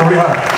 Obrigado.